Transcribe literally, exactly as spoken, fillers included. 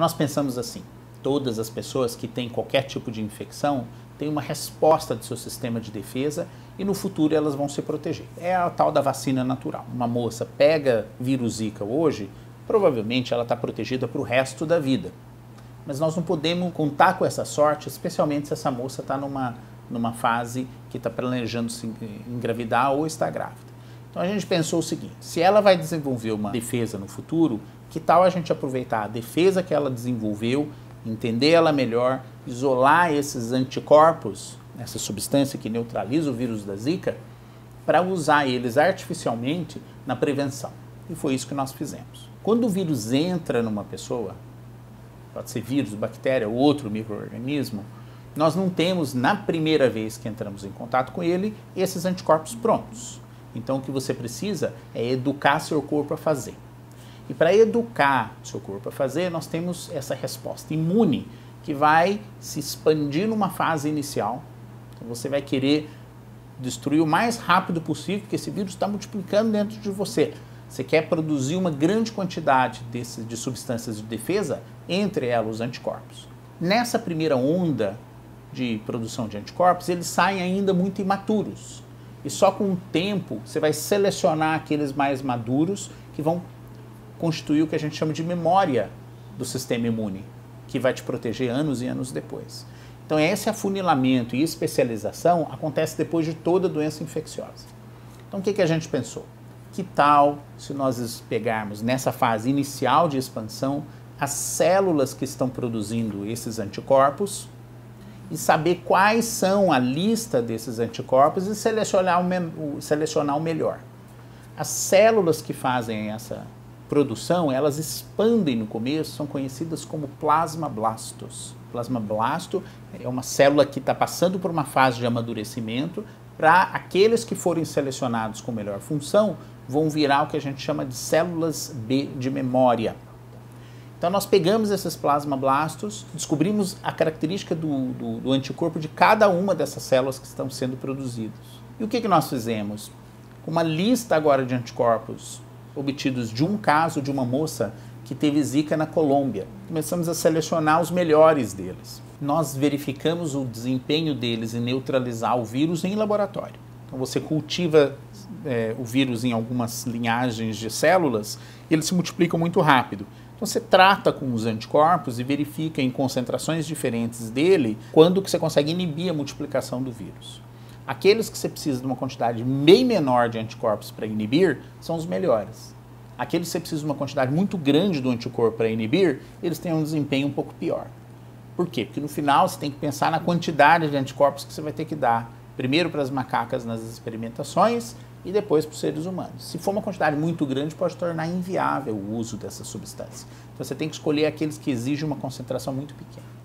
Então nós pensamos assim, todas as pessoas que têm qualquer tipo de infecção têm uma resposta do seu sistema de defesa e no futuro elas vão se proteger. É a tal da vacina natural. Uma moça pega vírus Zika hoje, provavelmente ela está protegida para o resto da vida. Mas nós não podemos contar com essa sorte, especialmente se essa moça está numa, numa fase que está planejando se engravidar ou está grávida. Então a gente pensou o seguinte, se ela vai desenvolver uma defesa no futuro, que tal a gente aproveitar a defesa que ela desenvolveu, entender ela melhor, isolar esses anticorpos, essa substância que neutraliza o vírus da Zika, para usar eles artificialmente na prevenção. E foi isso que nós fizemos. Quando o vírus entra numa pessoa, pode ser vírus, bactéria ou outro micro-organismo, nós não temos, na primeira vez que entramos em contato com ele, esses anticorpos prontos. Então o que você precisa é educar seu corpo a fazer. E para educar seu corpo a fazer, nós temos essa resposta imune, que vai se expandir numa fase inicial. Então você vai querer destruir o mais rápido possível, porque esse vírus está multiplicando dentro de você. Você quer produzir uma grande quantidade desse, de substâncias de defesa, entre elas os anticorpos. Nessa primeira onda de produção de anticorpos, eles saem ainda muito imaturos. E só com o tempo você vai selecionar aqueles mais maduros que vão constituir o que a gente chama de memória do sistema imune, que vai te proteger anos e anos depois. Então esse afunilamento e especialização acontece depois de toda doença infecciosa. Então o que, que a gente pensou? Que tal se nós pegarmos nessa fase inicial de expansão as células que estão produzindo esses anticorpos e saber quais são a lista desses anticorpos e selecionar o, selecionar o melhor. As células que fazem essa produção, elas expandem no começo, são conhecidas como plasmablastos. Plasmablasto é uma célula que está passando por uma fase de amadurecimento. Para aqueles que forem selecionados com melhor função, vão virar o que a gente chama de células B de memória. Então nós pegamos esses plasmablastos, descobrimos a característica do, do, do anticorpo de cada uma dessas células que estão sendo produzidas. E o que, que nós fizemos? Uma lista agora de anticorpos obtidos de um caso de uma moça que teve Zika na Colômbia. Começamos a selecionar os melhores deles. Nós verificamos o desempenho deles em neutralizar o vírus em laboratório. Então você cultiva é, o vírus em algumas linhagens de células, eles se multiplicam muito rápido. Então você trata com os anticorpos e verifica em concentrações diferentes dele quando que você consegue inibir a multiplicação do vírus. Aqueles que você precisa de uma quantidade bem menor de anticorpos para inibir são os melhores. Aqueles que você precisa de uma quantidade muito grande do anticorpo para inibir, eles têm um desempenho um pouco pior. Por quê? Porque no final você tem que pensar na quantidade de anticorpos que você vai ter que dar. Primeiro para as macacas nas experimentações e depois para os seres humanos. Se for uma quantidade muito grande, pode tornar inviável o uso dessa substância. Então você tem que escolher aqueles que exigem uma concentração muito pequena.